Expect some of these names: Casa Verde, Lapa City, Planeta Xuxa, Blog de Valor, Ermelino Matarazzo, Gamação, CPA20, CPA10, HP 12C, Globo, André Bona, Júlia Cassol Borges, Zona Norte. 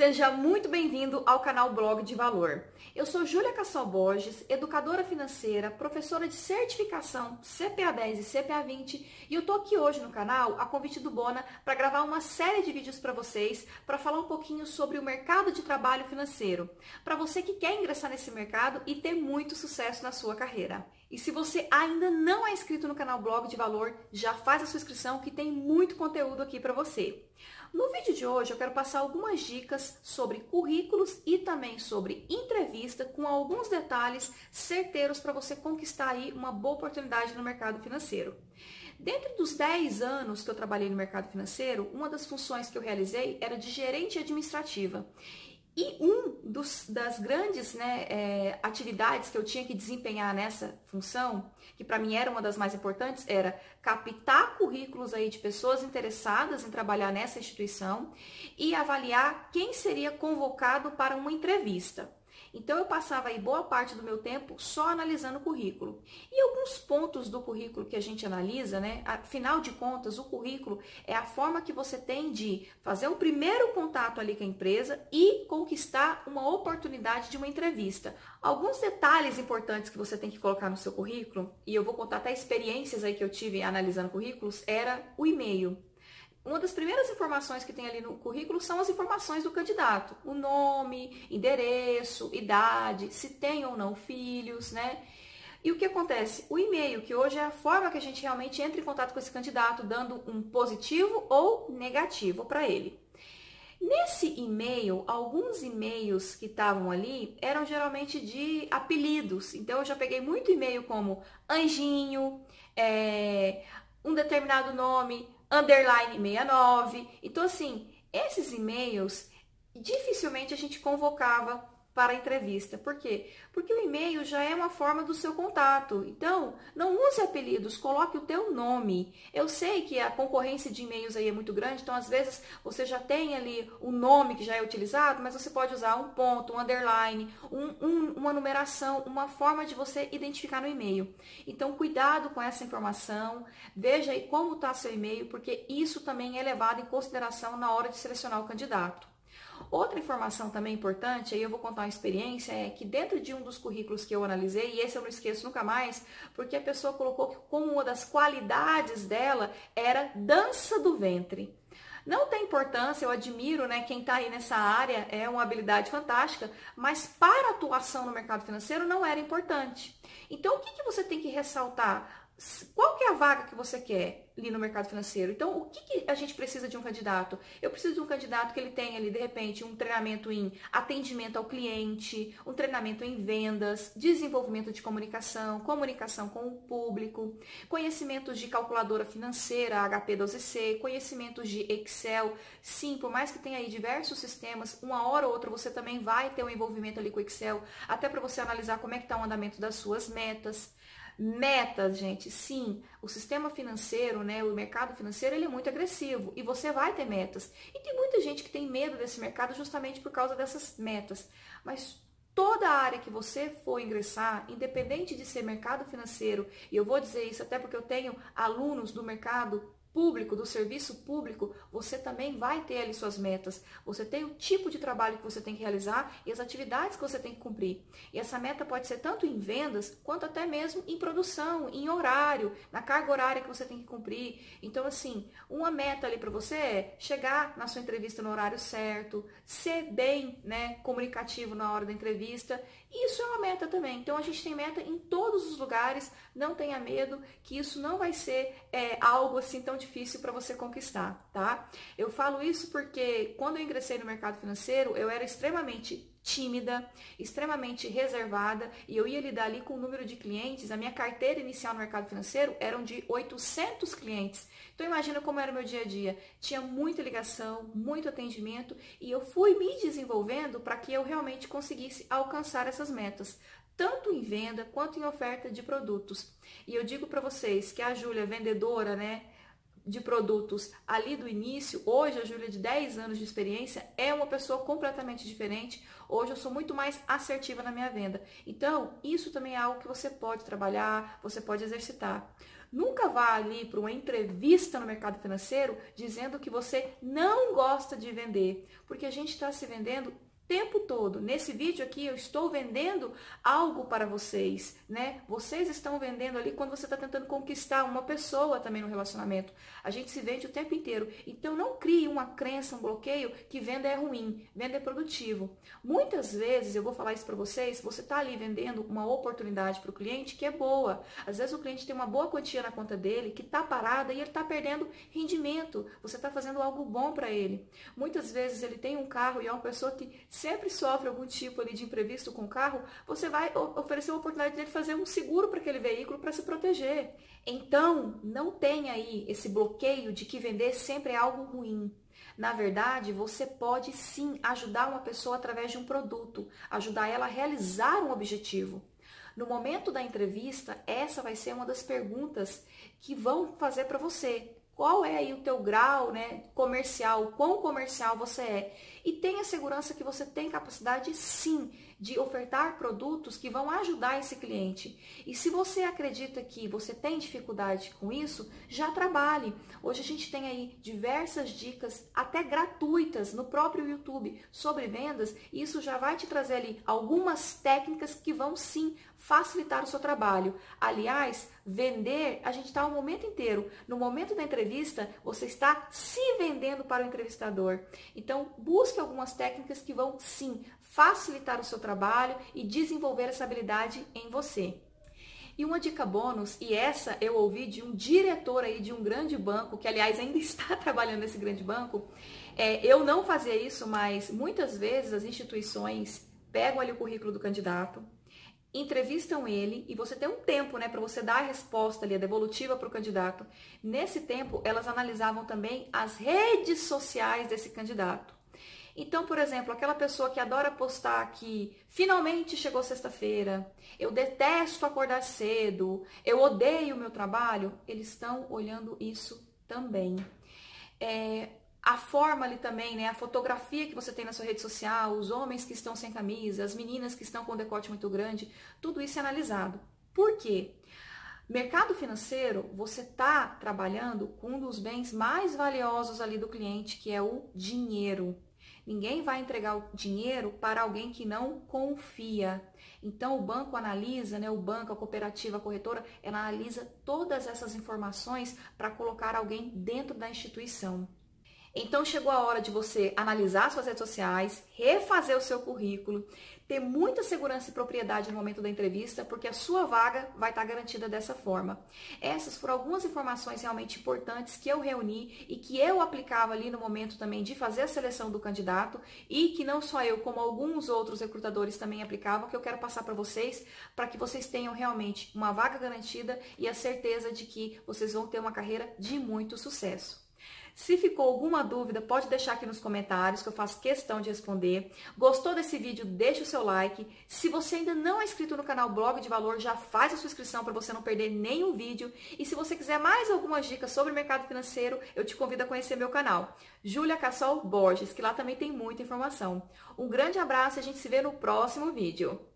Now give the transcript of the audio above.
Seja muito bem-vindo ao canal Blog de Valor. Eu sou Júlia Cassol Borges, educadora financeira, professora de certificação CPA10 e CPA20, e eu tô aqui hoje no canal a convite do Bona para gravar uma série de vídeos para vocês, para falar um pouquinho sobre o mercado de trabalho financeiro, para você que quer ingressar nesse mercado e ter muito sucesso na sua carreira. E se você ainda não é inscrito no canal Blog de Valor, já faz a sua inscrição que tem muito conteúdo aqui para você. No vídeo de hoje eu quero passar algumas dicas sobre currículos e também sobre entrevista, com alguns detalhes certeiros para você conquistar aí uma boa oportunidade no mercado financeiro. Dentro dos 10 anos que eu trabalhei no mercado financeiro, uma das funções que eu realizei era de gerente administrativa. E das grandes atividades que eu tinha que desempenhar nessa função, que para mim era uma das mais importantes, era captar currículos aí de pessoas interessadas em trabalhar nessa instituição e avaliar quem seria convocado para uma entrevista. Então, eu passava aí boa parte do meu tempo só analisando o currículo. E alguns pontos do currículo que a gente analisa, né? Afinal de contas, o currículo é a forma que você tem de fazer o primeiro contato ali com a empresa e conquistar uma oportunidade de uma entrevista. Alguns detalhes importantes que você tem que colocar no seu currículo, e eu vou contar até experiências aí que eu tive analisando currículos, era o e-mail. Uma das primeiras informações que tem ali no currículo são as informações do candidato. O nome, endereço, idade, se tem ou não filhos, né? E o que acontece? O e-mail, que hoje é a forma que a gente realmente entra em contato com esse candidato, dando um positivo ou negativo para ele. Nesse e-mail, alguns e-mails que estavam ali eram geralmente de apelidos. Então, eu já peguei muito e-mail como Anjinho, um determinado nome, _69, então assim, esses e-mails dificilmente a gente convocava para a entrevista. Por quê? Porque o e-mail já é uma forma do seu contato, então não use apelidos, coloque o teu nome. Eu sei que a concorrência de e-mails aí é muito grande, então às vezes você já tem ali o nome que já é utilizado, mas você pode usar um ponto, um underline, uma numeração, uma forma de você identificar no e-mail. Então cuidado com essa informação, veja aí como está seu e-mail, porque isso também é levado em consideração na hora de selecionar o candidato. Outra informação também importante, aí eu vou contar uma experiência, é que dentro de um dos currículos que eu analisei, e esse eu não esqueço nunca mais, porque a pessoa colocou que como uma das qualidades dela era dança do ventre. Não tem importância, eu admiro, né, quem está aí nessa área, é uma habilidade fantástica, mas para a atuação no mercado financeiro não era importante. Então, o que que você tem que ressaltar? Qual que é a vaga que você quer ali no mercado financeiro? Então, o que a gente precisa de um candidato? Eu preciso de um candidato que ele tenha ali, de repente, um treinamento em atendimento ao cliente, um treinamento em vendas, desenvolvimento de comunicação, comunicação com o público, conhecimentos de calculadora financeira, HP 12C, conhecimentos de Excel. Sim, por mais que tenha aí diversos sistemas, uma hora ou outra você também vai ter um envolvimento ali com o Excel, até para você analisar como é que está o andamento das suas metas. Metas, gente, sim, o sistema financeiro, né, o mercado financeiro, ele é muito agressivo e você vai ter metas. E tem muita gente que tem medo desse mercado justamente por causa dessas metas. Mas toda a área que você for ingressar, independente de ser mercado financeiro, e eu vou dizer isso até porque eu tenho alunos do mercado público, do serviço público, você também vai ter ali suas metas. Você tem o tipo de trabalho que você tem que realizar e as atividades que você tem que cumprir. E essa meta pode ser tanto em vendas, quanto até mesmo em produção, em horário, na carga horária que você tem que cumprir. Então, assim, uma meta ali para você é chegar na sua entrevista no horário certo, ser bem, né, comunicativo na hora da entrevista. Isso é uma meta também. Então, a gente tem meta em todos os lugares. Não tenha medo que isso não vai ser algo assim tão difícil para você conquistar, tá? Eu falo isso porque quando eu ingressei no mercado financeiro, eu era extremamente tímida, extremamente reservada, e eu ia lidar ali com o número de clientes. A minha carteira inicial no mercado financeiro eram de 800 clientes. Então imagina como era o meu dia a dia. Tinha muita ligação, muito atendimento, e eu fui me desenvolvendo para que eu realmente conseguisse alcançar essas metas, tanto em venda quanto em oferta de produtos. E eu digo para vocês que a Júlia, vendedora, né, de produtos ali do início, hoje a Júlia de 10 anos de experiência é uma pessoa completamente diferente. Hoje eu sou muito mais assertiva na minha venda. Então, isso também é algo que você pode trabalhar, você pode exercitar. Nunca vá ali para uma entrevista no mercado financeiro dizendo que você não gosta de vender, porque a gente está se vendendo tempo todo. Nesse vídeo aqui eu estou vendendo algo para vocês, né? Vocês estão vendendo ali quando você está tentando conquistar uma pessoa também no relacionamento. A gente se vende o tempo inteiro. Então não crie uma crença, um bloqueio que venda é ruim, venda é produtivo. Muitas vezes, eu vou falar isso para vocês, você está ali vendendo uma oportunidade para o cliente que é boa. Às vezes o cliente tem uma boa quantia na conta dele, que está parada e ele está perdendo rendimento. Você está fazendo algo bom para ele. Muitas vezes ele tem um carro e é uma pessoa que sempre sofre algum tipo ali de imprevisto com o carro, você vai oferecer a oportunidade dele fazer um seguro para aquele veículo para se proteger. Então, não tenha aí esse bloqueio de que vender sempre é algo ruim. Na verdade, você pode sim ajudar uma pessoa através de um produto, ajudar ela a realizar um objetivo. No momento da entrevista, essa vai ser uma das perguntas que vão fazer para você. Qual é aí o teu grau, né, comercial, o quão comercial você é. E tenha segurança que você tem capacidade, sim, de ofertar produtos que vão ajudar esse cliente. E se você acredita que você tem dificuldade com isso, já trabalhe. Hoje a gente tem aí diversas dicas, até gratuitas, no próprio YouTube, sobre vendas. E isso já vai te trazer ali algumas técnicas que vão, sim, facilitar o seu trabalho. Aliás, vender, a gente está o momento inteiro. No momento da entrevista, você está se vendendo para o entrevistador. Então, busque algumas técnicas que vão, sim, facilitar o seu trabalho e desenvolver essa habilidade em você. E uma dica bônus, e essa eu ouvi de um diretor aí de um grande banco, que aliás ainda está trabalhando nesse grande banco, eu não fazia isso, mas muitas vezes as instituições pegam ali o currículo do candidato, entrevistam ele e você tem um tempo, né, para você dar a resposta ali, a devolutiva para o candidato. Nesse tempo, elas analisavam também as redes sociais desse candidato. Então, por exemplo, aquela pessoa que adora postar que finalmente chegou sexta-feira, eu detesto acordar cedo, eu odeio o meu trabalho, eles estão olhando isso também. A forma ali também, né, a fotografia que você tem na sua rede social, os homens que estão sem camisa, as meninas que estão com decote muito grande, tudo isso é analisado. Por quê? Mercado financeiro, você está trabalhando com um dos bens mais valiosos ali do cliente, que é o dinheiro. Ninguém vai entregar o dinheiro para alguém que não confia. Então, o banco analisa, né? O banco, a cooperativa, a corretora, ela analisa todas essas informações para colocar alguém dentro da instituição. Então, chegou a hora de você analisar suas redes sociais, refazer o seu currículo, ter muita segurança e propriedade no momento da entrevista, porque a sua vaga vai estar garantida dessa forma. Essas foram algumas informações realmente importantes que eu reuni e que eu aplicava ali no momento também de fazer a seleção do candidato e que não só eu, como alguns outros recrutadores também aplicavam, que eu quero passar para vocês, para que vocês tenham realmente uma vaga garantida e a certeza de que vocês vão ter uma carreira de muito sucesso. Se ficou alguma dúvida, pode deixar aqui nos comentários que eu faço questão de responder. Gostou desse vídeo? Deixa o seu like. Se você ainda não é inscrito no canal Blog de Valor, já faz a sua inscrição para você não perder nenhum vídeo. E se você quiser mais algumas dicas sobre mercado financeiro, eu te convido a conhecer meu canal, Júlia Cassol Borges, que lá também tem muita informação. Um grande abraço e a gente se vê no próximo vídeo.